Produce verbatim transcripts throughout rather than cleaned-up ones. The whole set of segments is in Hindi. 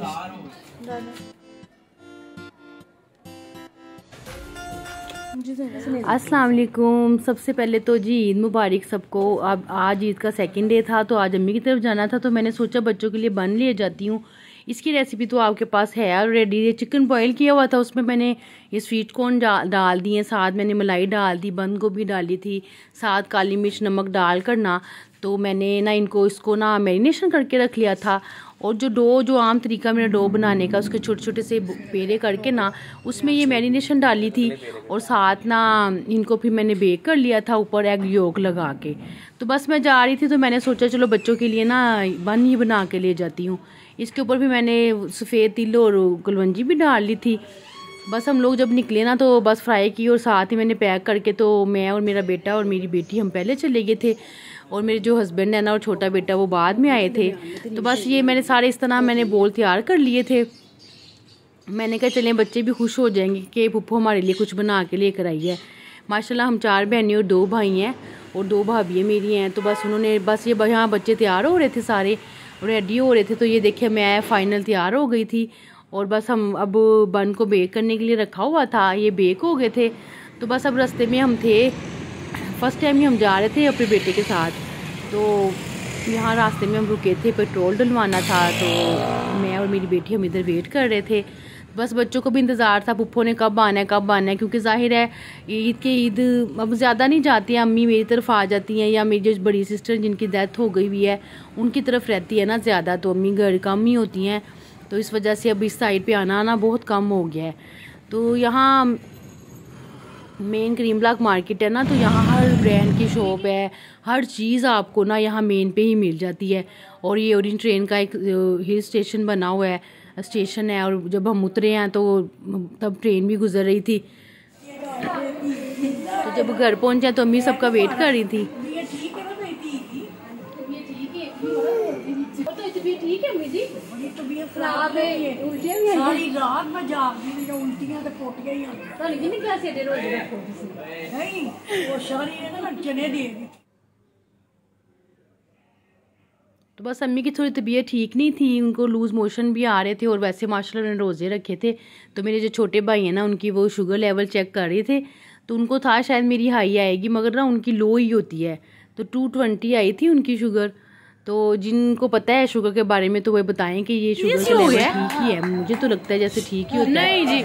अस्सलाम वालेकुम। सबसे पहले तो जी ईद मुबारक सबको। अब आज ईद का सेकंड डे था, तो आज अम्मी की तरफ जाना था, तो मैंने सोचा बच्चों के लिए बन लिए जाती हूँ। इसकी रेसिपी तो आपके पास है ऑलरेडी। ये चिकन बॉयल किया हुआ था, उसमें मैंने ये स्वीट कॉर्न डाल दिए, साथ मैंने मलाई डाल दी, बंद गोभी डाली थी, साथ काली मिर्च नमक डाल कर ना, तो मैंने ना इनको इसको ना मैरिनेशन करके रख लिया था। और जो डो जो आम तरीका मेरा डो बनाने का, उसके छोटे छोटे से पेड़े करके ना उसमें ये मैरिनेशन डाली थी, और साथ ना इनको फिर मैंने बेक कर लिया था ऊपर एग योक लगा के। तो बस मैं जा रही थी, तो मैंने सोचा चलो बच्चों के लिए ना बन ही बना के ले जाती हूँ। इसके ऊपर भी मैंने सफ़ेद तिल और कलवंजी भी डाल ली थी। बस हम लोग जब निकले ना, तो बस फ्राई की और साथ ही मैंने पैक करके, तो मैं और मेरा बेटा और मेरी बेटी हम पहले चले गए थे, और मेरे जो हस्बैंड है ना और छोटा बेटा वो बाद में आए थे। तो बस ये मैंने सारे इस तरह मैंने बोल तैयार कर लिए थे। मैंने कहा चलें बच्चे भी खुश हो जाएंगे कि पुप्पू हमारे लिए कुछ बना के लेकर आई है। माशाल्लाह हम चार बहनें और दो भाई हैं और दो भाभी मेरी हैं। तो बस उन्होंने बस ये यहाँ बच्चे तैयार हो रहे थे, सारे रेडी हो रहे थे। तो ये देखिए मैं फ़ाइनल तैयार हो गई थी, और बस हम अब बन को बेक करने के लिए रखा हुआ था, ये बेक हो गए थे। तो बस अब रास्ते में हम थे, फ़र्स्ट टाइम ही हम जा रहे थे अपने बेटे के साथ। तो यहाँ रास्ते में हम रुके थे, पेट्रोल डलवाना था, तो मैं और मेरी बेटी हम इधर वेट कर रहे थे। बस बच्चों को भी इंतज़ार था पुप्पो ने कब आना है कब आना है, क्योंकि ज़ाहिर है ईद के ईद अब ज़्यादा नहीं जाती हैं, अम्मी मेरी तरफ आ जाती हैं, या मेरी जो बड़ी सिस्टर जिनकी डेथ हो गई हुई है उनकी तरफ रहती है ना ज़्यादा, तो अम्मी घर कम ही होती हैं। तो इस वजह से अब इस साइड पे आना आना बहुत कम हो गया है। तो यहाँ मेन क्रीम ब्लॉक मार्केट है ना, तो यहाँ हर ब्रांड की शॉप है, हर चीज़ आपको ना यहाँ मेन पे ही मिल जाती है। और ये ओरियन ट्रेन का एक हिल स्टेशन बना हुआ है, स्टेशन है, और जब हम उतरे हैं तो तब ट्रेन भी गुजर रही थी। तो जब घर पहुँचे तो अम्मी सबका वेट कर रही थी। ठीक है मिजी, खराब है रात में जागती उल्टियां तो पोटियां ही नहीं, वो सारी है ना चने देगी। तो बस अम्मी की थोड़ी तबीयत ठीक नहीं थी, उनको लूज़ मोशन भी आ रहे थे, और वैसे माशाल्लाह उन्होंने रोज़े रखे थे। तो मेरे जो छोटे भाई हैं ना उनकी वो शुगर लेवल चेक कर रहे थे, तो उनको था शायद मेरी हाई आएगी, मगर ना उनकी लो ही होती है, तो टू ट्वेंटी आई थी उनकी शुगर। तो जिनको पता है शुगर के बारे में तो वह बताएं कि ये शुगर का लेवल ठीक ही है, मुझे तो लगता है जैसे ठीक ही होता है। नहीं जी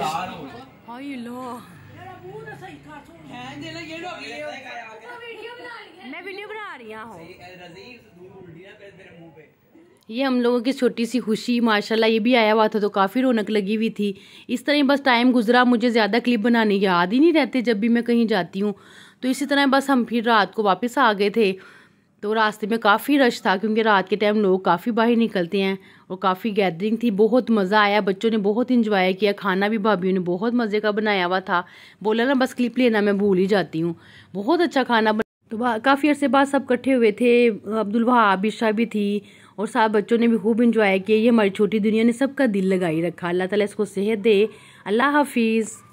मैं वीडियो बना रही हूं। ये हम लोगों की छोटी सी खुशी माशाल्लाह, ये भी आया हुआ था, तो काफ़ी रौनक लगी हुई थी। इस तरह बस टाइम गुजरा, मुझे ज़्यादा क्लिप बनाने याद ही नहीं रहते जब भी मैं कहीं जाती हूँ। तो इसी तरह बस हम फिर रात को वापस आ गए थे। तो रास्ते में काफ़ी रश था, क्योंकि रात के टाइम लोग काफ़ी बाहर निकलते हैं, और काफ़ी गैदरिंग थी। बहुत मज़ा आया, बच्चों ने बहुत इंजॉय किया, खाना भी भाभी ने बहुत मज़े का बनाया हुआ था। बोला ना बस क्लिप लेना मैं भूल ही जाती हूँ, बहुत अच्छा खाना बना। तो काफ़ी अरसे बाद सब इकट्ठे हुए थे, अब्दुल वहाब ईशा भी थी, और साथ बच्चों ने भी खूब इंजॉय किया। ये हमारी छोटी दुनिया ने सबका दिल लगाई रखा। अल्लाह ताला इसको सेहत दे। अल्लाह हाफिज़।